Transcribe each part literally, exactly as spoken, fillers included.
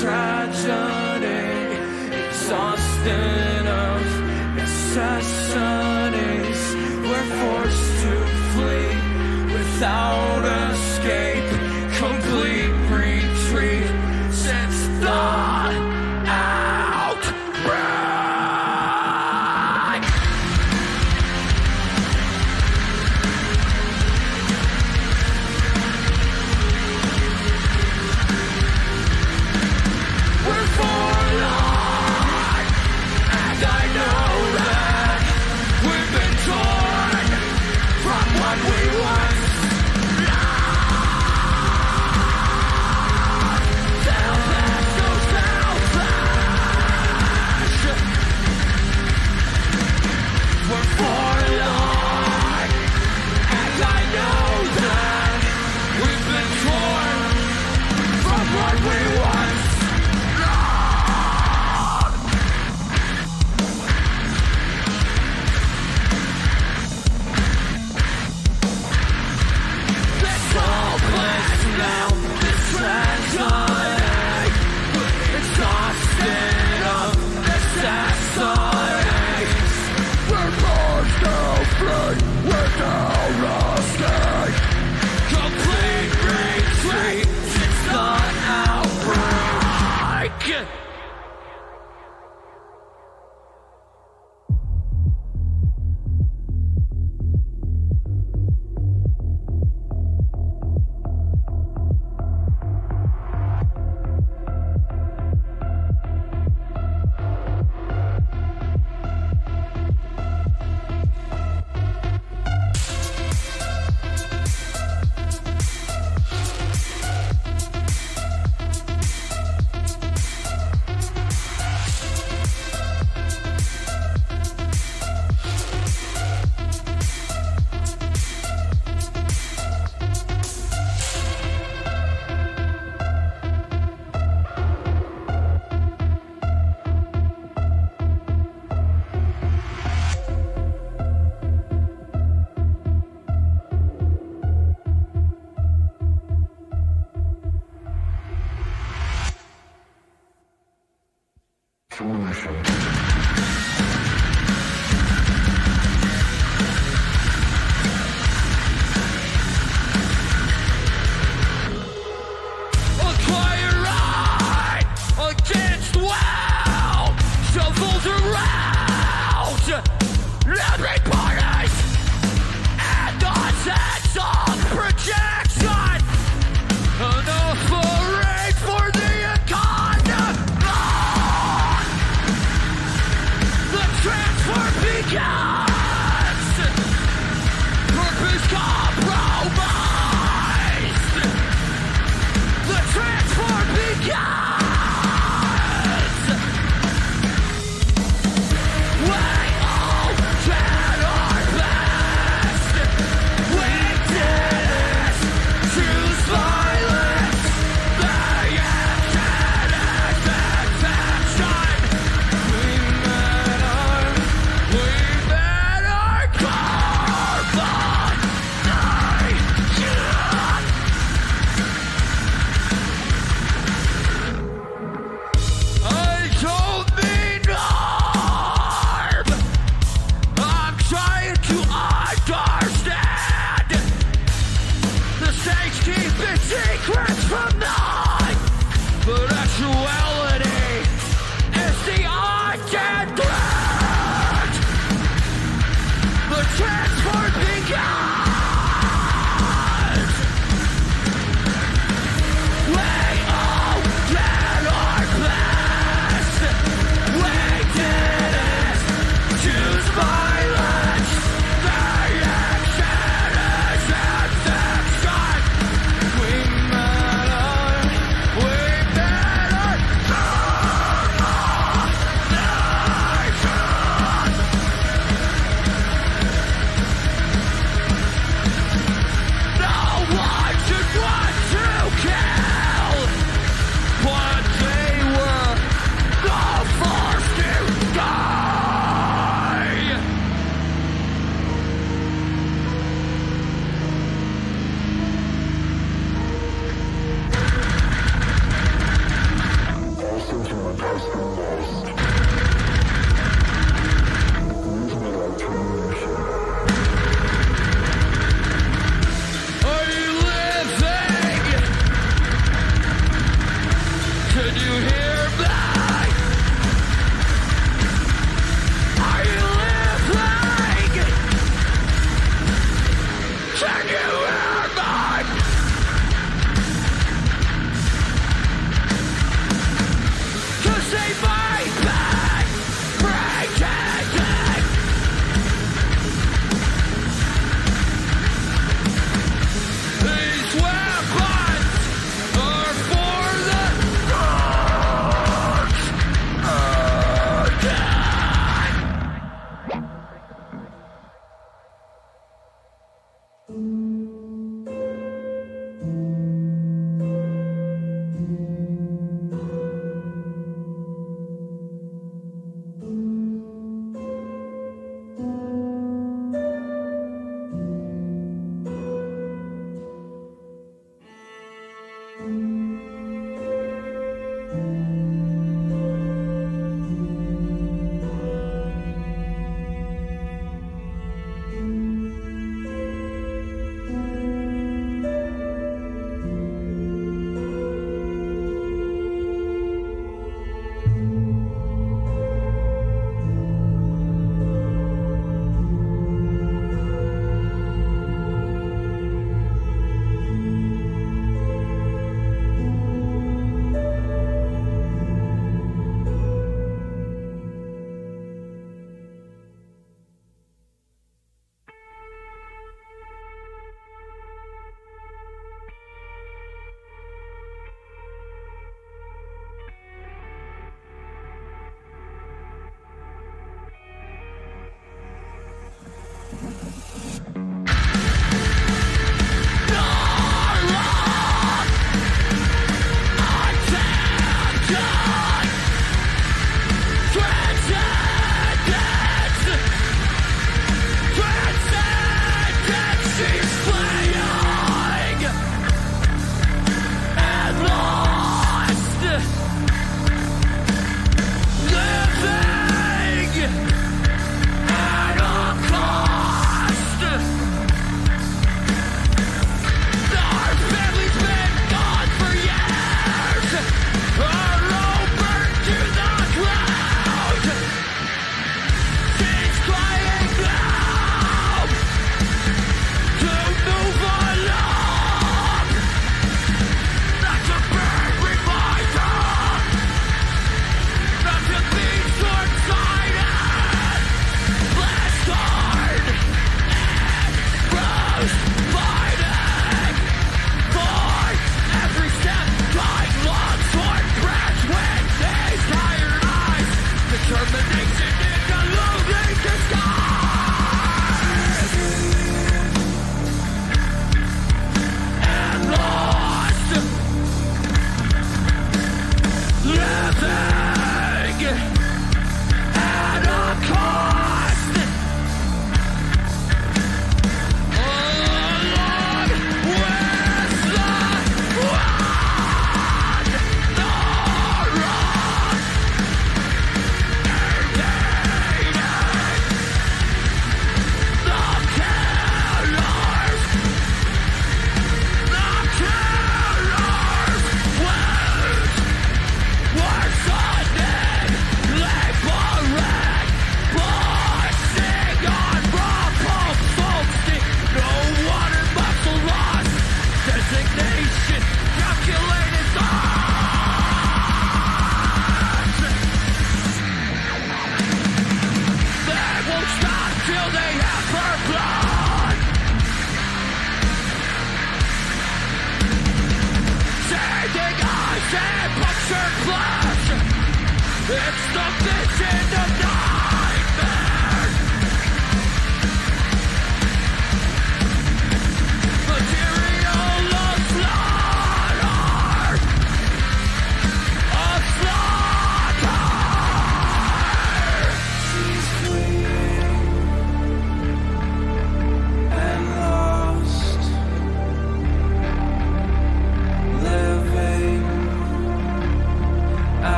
tragedy, exhausted of necessities. We're forced to flee without escape, complete retreat since the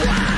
Wow!